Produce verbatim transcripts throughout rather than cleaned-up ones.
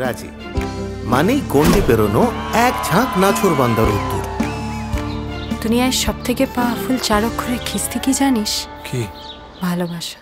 রাজি মানেই গন্ডি পেরোনো এক ঝাঁক নাছোড় বান্দার উত্তর। দুনিয়ার সবথেকে পাওয়ারফুল চার অক্ষরে খিস্তি কি জানিস? কি? ভালোবাসা।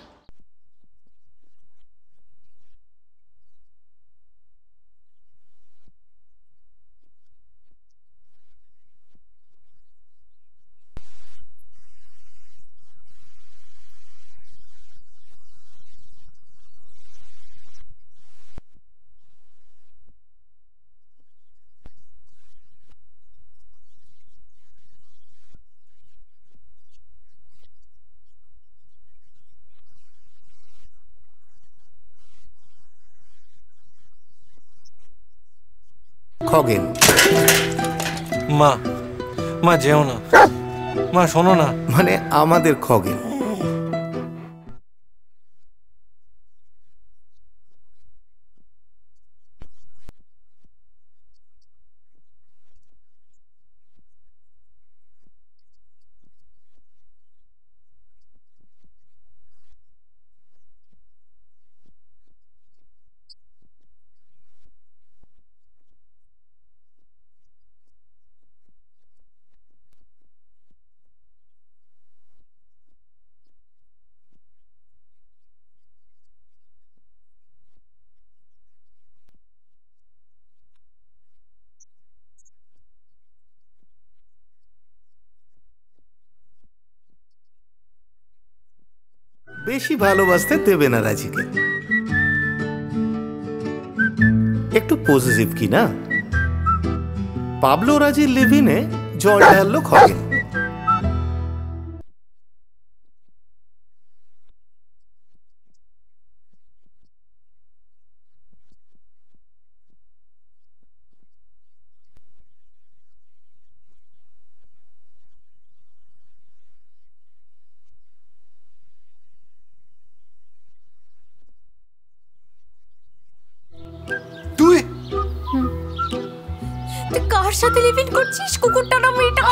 খগেন মা মা যেও না মা শোনো না মানে আমাদের খগেন বেশি ভালোবাসতে দেবে না রাজিকে। একটু পজিটিভ কি না? পাবলো রাজি লিভিনে জল ঢাললো খগেন।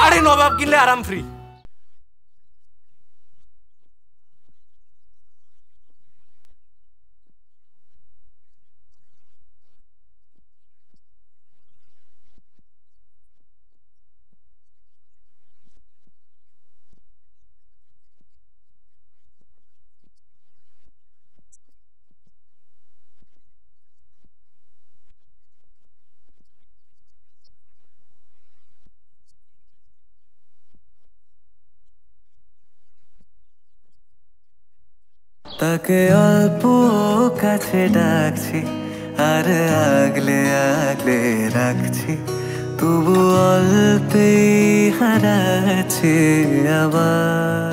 अरे नवाब किले आराम फ्री তাকে অল্প কাছে ডাকছি আর আগলে আগলে রাখছি তবু অল্পে হারাচ্ছি আবার।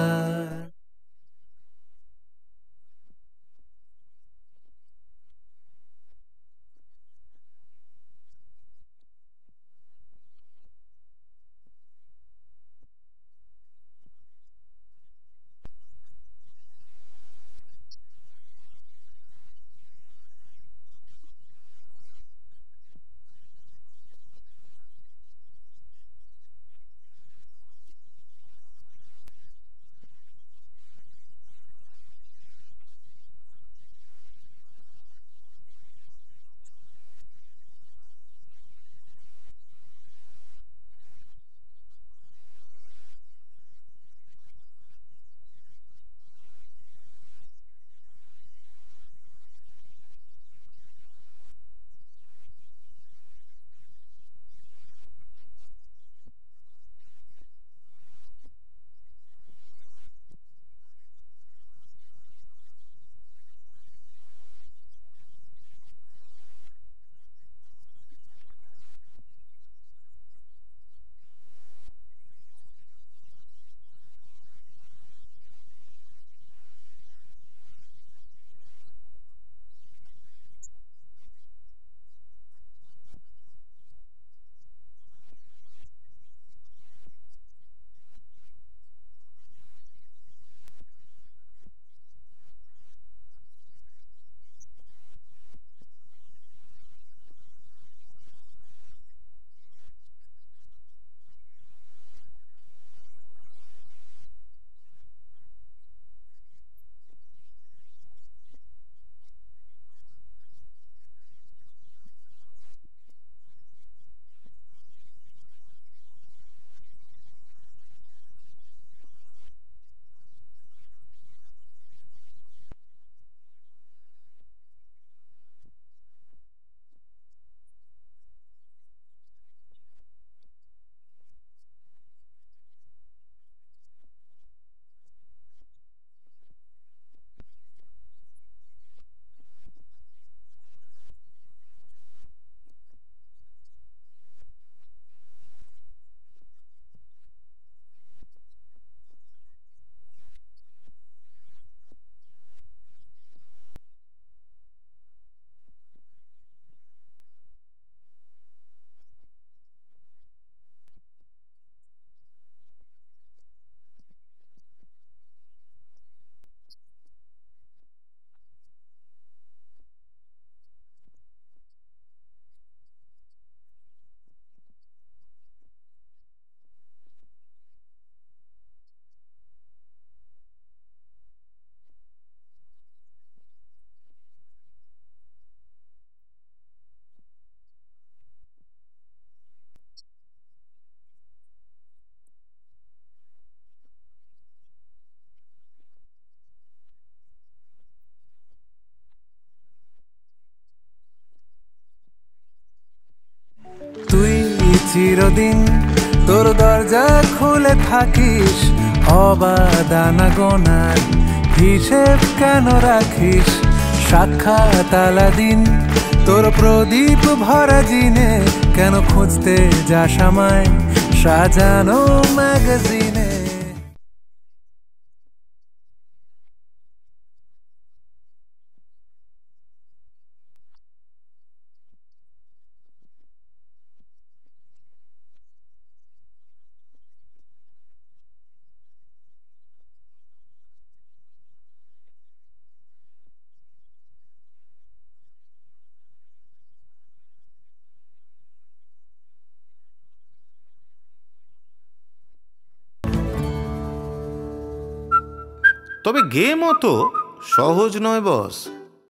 চিরদিন তোর দরজা খুলে থাকিস, অবাদানা গোনার হিসেব কেন রাখিস? সাক্ষাৎ আলাদিন তোর প্রদীপ ভরা জিনে কেন খুঁজতে যাস আমায় সাজানো ম্যাগাজিনে? তবে গেমও তো সহজ নয় বস।